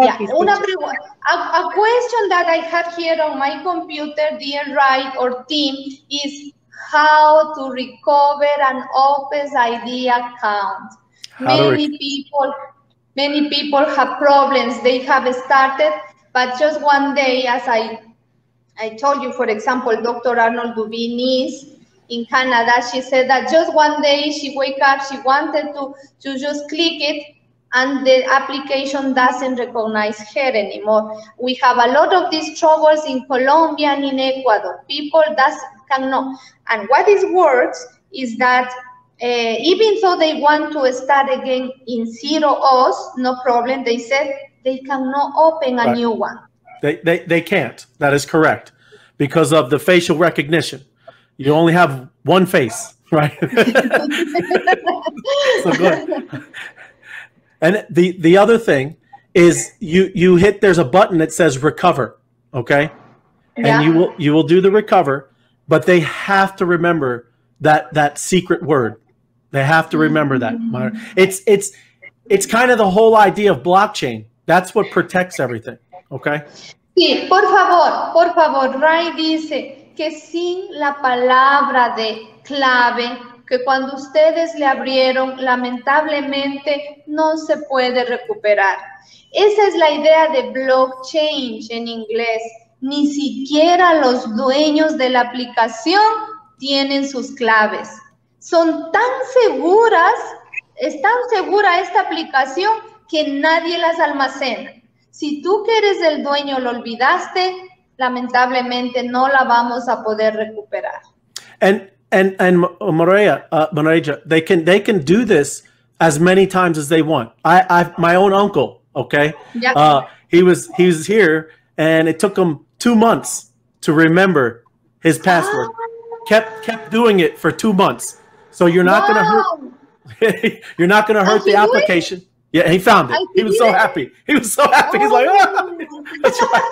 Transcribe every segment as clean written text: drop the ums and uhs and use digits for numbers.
Yeah, a question that I have here on my computer, dear Wright or team, is how to recover an Opes ID account. Many people have problems. They have started, but just one day, as I told you, for example, Dr. Arnold Dubinis in Canada, she said that just one day she wake up, she wanted to just click it, and the application doesn't recognize her anymore. We have a lot of these troubles in Colombia and in Ecuador. People that cannot. And what is worse is that even though they want to start again in 0 hours, no problem, they said they cannot open a new one. They can't. That is correct. Because of the facial recognition. You only have one face, right? So go ahead. And the other thing is you hit, there's a button that says recover, okay? Yeah. And you will do the recover, but they have to remember that secret word. They have to remember that. It's kind of the whole idea of blockchain. That's what protects everything, okay? Sí, por favor, Ray dice que sin la palabra de clave, que cuando ustedes le abrieron, lamentablemente no se puede recuperar. Esa es la idea de blockchain en inglés. Ni siquiera los dueños de la aplicación tienen sus claves. Son tan seguras, es tan segura esta aplicación que nadie las almacena. Si tú que eres el dueño lo olvidaste, lamentablemente no la vamos a poder recuperar. And Maria, they can do this as many times as they want. I my own uncle, okay, yeah. He was here, and it took him 2 months to remember his password. Oh. Kept doing it for 2 months. So you're not gonna hurt. You're not gonna hurt the application. Yeah, he found it. He was so happy. He was so happy. He's like, oh. That's right.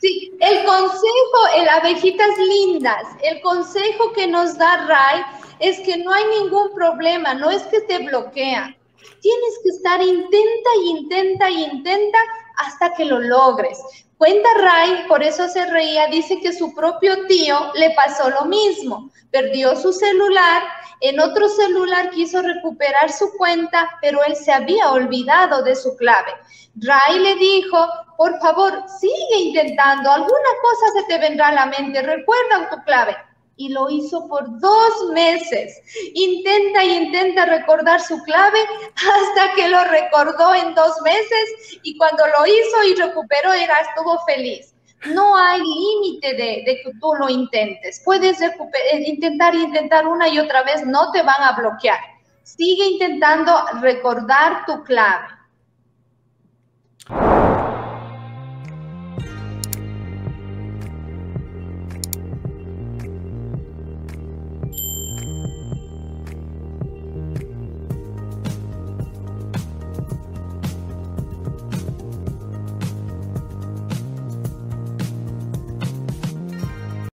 Sí, el consejo, el abejitas lindas, el consejo que nos da Ray es que no hay ningún problema, no es que te bloquea. Tienes que estar intenta hasta que lo logres. Cuenta Ray, por eso se reía, dice que su propio tío le pasó lo mismo. Perdió su celular, en otro celular quiso recuperar su cuenta, pero él se había olvidado de su clave. Ray le dijo, por favor, sigue intentando, alguna cosa se te vendrá a la mente, recuerda tu clave. Y lo hizo por 2 meses. Intenta recordar su clave hasta que lo recordó en 2 meses, y cuando lo hizo y recuperó, estuvo feliz. No hay límite de que tú lo intentes. Puedes intentar una y otra vez, no te van a bloquear. Sigue intentando recordar tu clave.